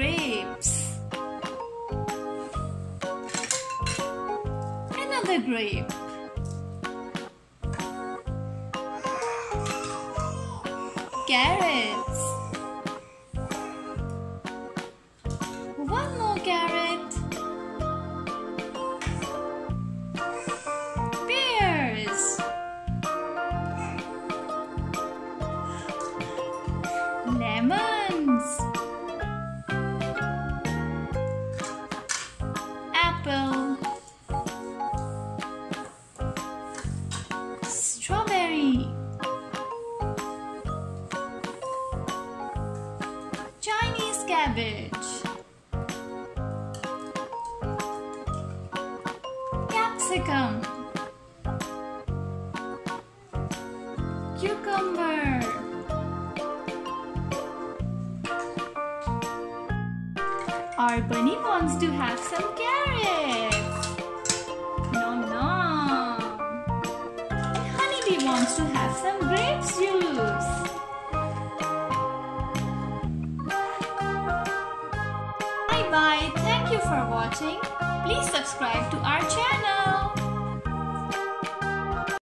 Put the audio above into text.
grapes. Another grape. Carrots. One more carrot. Pears. Lemons. Apple. Strawberry. Chinese cabbage. Capsicum. Cucumber. Our bunny wants to have some carrots. Nom nom. Honeybee wants to have some grape juice. Bye bye. Thank you for watching. Please subscribe to our channel.